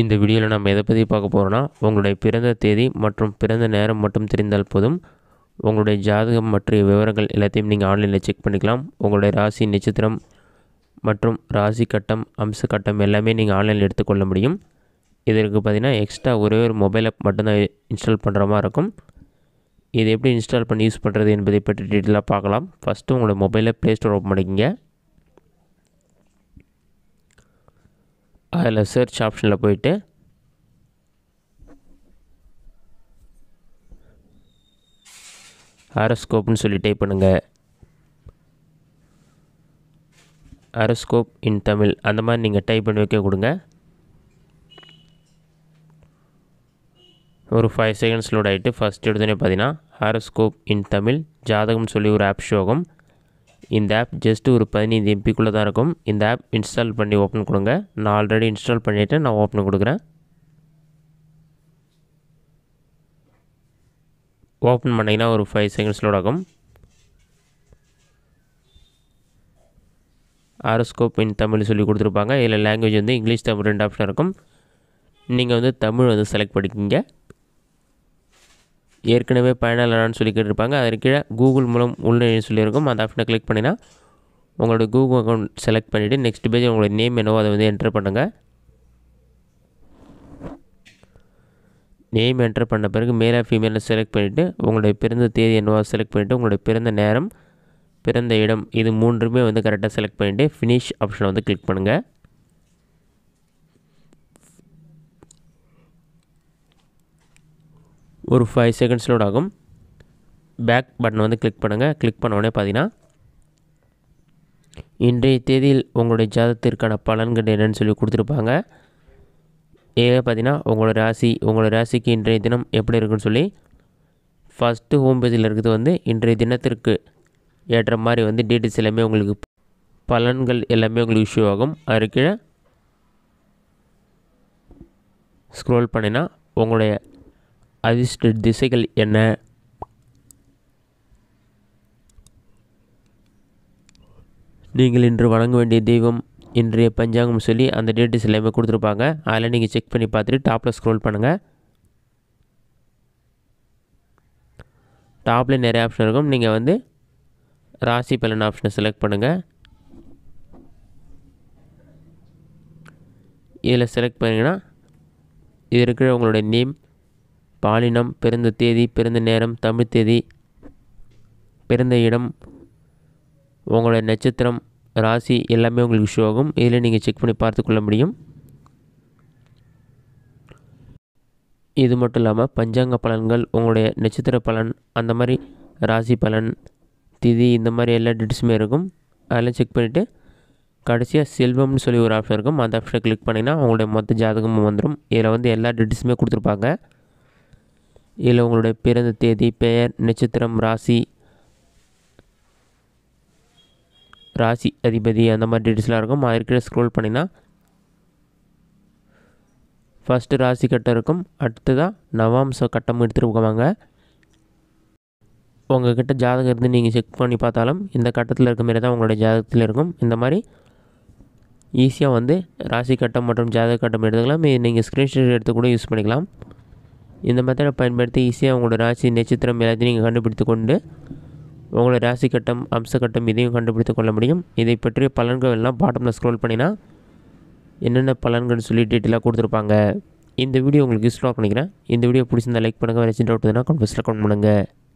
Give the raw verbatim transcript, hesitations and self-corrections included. இந்த வீடியோவில் நம்ம எதை பற்றி பார்க்க போகிறோன்னா, உங்களுடைய பிறந்த தேதி மற்றும் பிறந்த நேரம் மட்டும் தெரிந்தால் போதும், உங்களுடைய ஜாதகம் பற்றிய விவரங்கள் எல்லாத்தையும் நீங்கள் ஆன்லைனில் செக் பண்ணிக்கலாம். உங்களுடைய ராசி, நட்சத்திரம் மற்றும் ராசி கட்டம், அம்ச கட்டம் எல்லாமே நீங்கள் ஆன்லைனில் எடுத்துக்கொள்ள முடியும். இதற்கு பார்த்திங்கன்னா எக்ஸ்ட்ரா ஒரே ஒரு மொபைல் ஆப் மட்டும்தான் இன்ஸ்டால் பண்ணுற மாதிரி இருக்கும். இது எப்படி இன்ஸ்டால் பண்ணி யூஸ் பண்ணுறது என்பதை பற்றி டீட்டெயிலாக பார்க்கலாம். ஃபஸ்ட்டு உங்களோட மொபைலில் ப்ளே ஸ்டோர் ஓப்பன் பண்ணிக்கோங்க. அதில் சர்ச் ஆப்ஷனில் போயிட்டு ஹாரோஸ்கோப்னு சொல்லி டைப் பண்ணுங்கள். ஹாரோஸ்கோப் இன் தமிழ் அந்த மாதிரி நீங்கள் டைப் பண்ணி வைக்க கொடுங்க. ஒரு ஃபைவ் செகண்ட்ஸ் லோட் ஆகிட்டு ஃபஸ்ட் எடுத்தோடனே பார்த்தீங்கன்னா ஹாரோஸ்கோப் இன் தமிழ் ஜாதகம்னு சொல்லி ஒரு ஆப் ஷோகும். இந்த ஆப் ஜஸ்ட்டு ஒரு பதினைந்து எம்பிக்குள்ளே தான் இருக்கும். இந்த ஆப் இன்ஸ்டால் பண்ணி ஓப்பன் கொடுங்க. நான் ஆல்ரெடி இன்ஸ்டால் பண்ணிவிட்டு நான் ஓப்பன் கொடுக்குறேன். ஓப்பன் பண்ணிங்கன்னா ஒரு ஃபைவ் செகண்ட்ஸ் லோட் ஆகும். ஹாரோஸ்கோப் இன் தமிழ் சொல்லி கொடுத்துருப்பாங்க. இதில் லாங்குவேஜ் வந்து இங்கிலீஷ், தமிழ் ரெண்டு ஆப்ஷன் இருக்கும். நீங்கள் வந்து தமிழ் வந்து செலக்ட் பண்ணிக்கிங்க. ஏற்கனவே பயனாளரானு சொல்லி கேட்டிருப்பாங்க. அதற்கு கீழே கூகுள் மூலம் உள்நுழைவு சொல்லியிருக்கும். அந்த ஆப்ஷனை கிளிக் பண்ணினா உங்களோட கூகுள் அக்கௌண்ட் செலக்ட் பண்ணிவிட்டு நெக்ஸ்ட் பேஜ் உங்களோட நேம் என்னவோ அதை வந்து என்ட்ரு பண்ணுங்கள். நேம் என்ட்ரு பண்ண பிறகு மேலே ஃபீமேலில் செலக்ட் பண்ணிவிட்டு உங்களுடைய பிறந்த தேதி என்னவோ செலக்ட் பண்ணிவிட்டு உங்களுடைய பிறந்த நேரம், பிறந்த இடம் இது மூன்றுமே வந்து கரெக்டாக செலக்ட் பண்ணிவிட்டு ஃபினிஷ் ஆப்ஷனை வந்து கிளிக் பண்ணுங்கள். ஒரு ஃபைவ் செகண்ட்ஸ் லோட் ஆகும். பேக் பட்டன் வந்து கிளிக் பண்ணுங்கள். கிளிக் பண்ணோடனே பார்த்தீங்கன்னா இன்றைய தேதியில் உங்களுடைய ஜாதகத்திற்கான பலன்கள் என்னன்னு சொல்லி கொடுத்துருப்பாங்க. ஏதாவது பார்த்தீங்கன்னா உங்களோட ராசி, உங்களோட ராசிக்கு இன்றைய தினம் எப்படி இருக்குன்னு சொல்லி ஃபஸ்ட்டு ஹோம் பேஜில் இருக்கிறது வந்து இன்றைய தினத்திற்கு ஏற்ற மாதிரி வந்து டீட்டெயில்ஸ் எல்லாமே உங்களுக்கு, பலன்கள் எல்லாமே உங்களுக்கு இஷ்யூ ஆகும். அதற்கு கீழே ஸ்க்ரோல் பண்ணினா உங்களுடைய அதிர்ஷ்ட திசைகள் என்ன, நீங்கள் இன்று வணங்க வேண்டிய தெய்வம், இன்றைய பஞ்சாங்கம் சொல்லி அந்த டீட்டெயில்ஸ் எல்லாமே கொடுத்துருப்பாங்க. அதில் நீங்கள் செக் பண்ணி பார்த்துட்டு டாப்பில் ஸ்க்ரோல் பண்ணுங்கள். டாப்பில் நிறைய ஆப்ஷன் இருக்கும். நீங்கள் வந்து ராசி பலன் ஆப்ஷனை செலக்ட் பண்ணுங்கள். இதில் செலக்ட் பண்ணிங்கன்னா இது இருக்கிற உங்களுடைய நேம், பாலினம், பிறந்த தேதி, பிறந்த நேரம், தமிழ் தேதி, பிறந்த இடம், உங்களுடைய நட்சத்திரம், ராசி எல்லாமே உங்களுக்கு ஷோ ஆகும். இதில் நீங்கள் செக் பண்ணி பார்த்துக்கொள்ள முடியும். இது மட்டும் இல்லாமல் பஞ்சாங்க பலன்கள், உங்களுடைய நட்சத்திர பலன், அந்த மாதிரி ராசி பலன், திதி, இந்த மாதிரி எல்லா டீட்டெயில்ஸுமே இருக்கும். அதெல்லாம் செக் பண்ணிவிட்டு கடைசியாக செல்வம்னு சொல்லி ஒரு ஆப்ஷன் இருக்கும். அந்த ஆப்ஷனை கிளிக் பண்ணிங்கன்னா உங்களுடைய மொத்த ஜாதகமும் வந்துடும். இதில் வந்து எல்லா டீட்டெயில்ஸுமே கொடுத்துருப்பாங்க. இதில் உங்களுடைய பிறந்த தேதி, பெயர், நட்சத்திரம், ராசி, ராசி அதிபதி அந்த மாதிரி டீட்டெயில்ஸ்லாம் இருக்கும். அதற்கு ஸ்க்ரோல் பண்ணினா ஃபஸ்ட்டு ராசி கட்டம் இருக்கும். அடுத்ததாக நவாம்ச கட்டம் எடுத்துருப்பாங்க. உங்கள் கிட்டே ஜாதகம் இருந்து நீங்கள் செக் பண்ணி பார்த்தாலும் இந்த கட்டத்தில் இருக்க மாரி தான் உங்களுடைய ஜாதகத்தில் இருக்கும். இந்த மாதிரி ஈஸியாக வந்து ராசி கட்டம் மற்றும் ஜாதக கட்டம் எடுத்துக்கலாம். இது நீங்கள் ஸ்க்ரீன்ஷாட் எடுத்து கூட யூஸ் பண்ணிக்கலாம். இந்த மெத்தடை பயன்படுத்தி ஈஸியாக உங்களோட ராசி, நட்சத்திரம் எல்லாத்தையும் நீங்கள் கண்டுபிடித்து கொண்டு உங்களோட ராசி கட்டம், அம்ச கட்டம் இதையும் கண்டுபிடித்து கொள்ள முடியும். இதை பற்றிய பலன்கள் எல்லாம் பாட்டமில் ஸ்க்ரோல் பண்ணினா என்னென்ன பலன்கள்னு சொல்லி டீட்டெயிலாக கொடுத்துருப்பாங்க. இந்த வீடியோ உங்களுக்கு யூஸ்ஃபுல்லாக பண்ணிக்கிறேன். இந்த வீடியோ பிடிச்சிருந்தால் லைக் பண்ணுங்கள். வேறு சின்ன டவுட் இருந்தால் கமெண்ட் பாக்ஸில் கமெண்ட் பண்ணுங்கள்.